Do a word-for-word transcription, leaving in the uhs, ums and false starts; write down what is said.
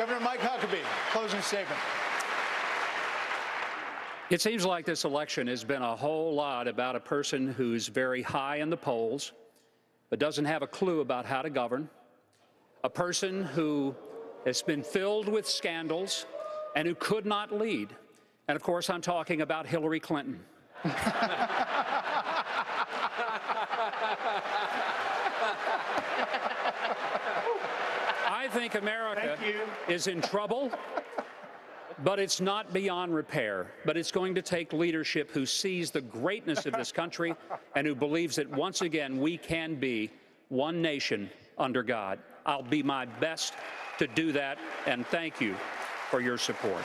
Governor Mike Huckabee, closing statement. It seems like this election has been a whole lot about a person who's very high in the polls, but doesn't have a clue about how to govern, a person who has been filled with scandals and who could not lead. And of course, I'm talking about Hillary Clinton. I think America is in trouble, but it's not beyond repair. But it's going to take leadership who sees the greatness of this country and who believes that once again we can be one nation under God. I'll be my best to do that, and thank you for your support.